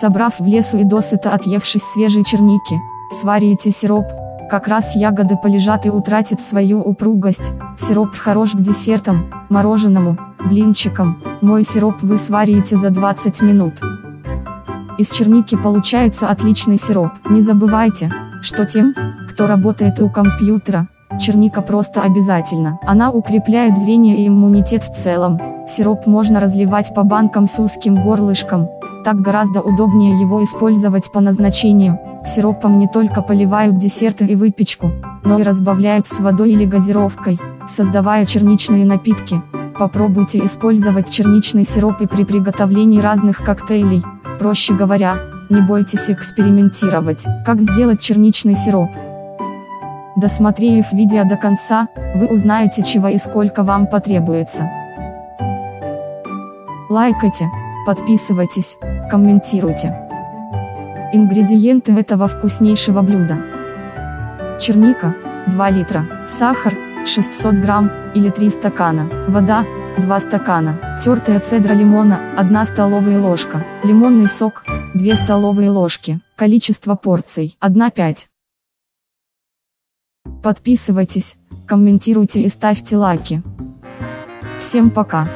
собрав в лесу и досыта отъевшись свежей черники, сварите сироп, как раз ягоды полежат и утратят свою упругость. Сироп хорош к десертам, мороженому, блинчикам. Мой сироп вы сварите за 20 минут. Из черники получается отличный сироп. Не забывайте, что тем, кто работает у компьютера, черника просто обязательно. Она укрепляет зрение и иммунитет в целом. Сироп можно разливать по банкам с узким горлышком, так гораздо удобнее его использовать по назначению. Сиропом не только поливают десерты и выпечку, но и разбавляют с водой или газировкой, создавая черничные напитки. Попробуйте использовать черничный сироп и при приготовлении разных коктейлей. Проще говоря, не бойтесь экспериментировать. Как сделать черничный сироп? Досмотрев видео до конца, вы узнаете, чего и сколько вам потребуется. Лайкайте, подписывайтесь, комментируйте. Ингредиенты этого вкуснейшего блюда. Черника, 2 литра, сахар, 600 грамм, или 3 стакана, вода, 2 стакана, тертая цедра лимона, 1 столовая ложка, лимонный сок, 2 столовые ложки, количество порций, 1-5. Подписывайтесь, комментируйте и ставьте лайки. Всем пока!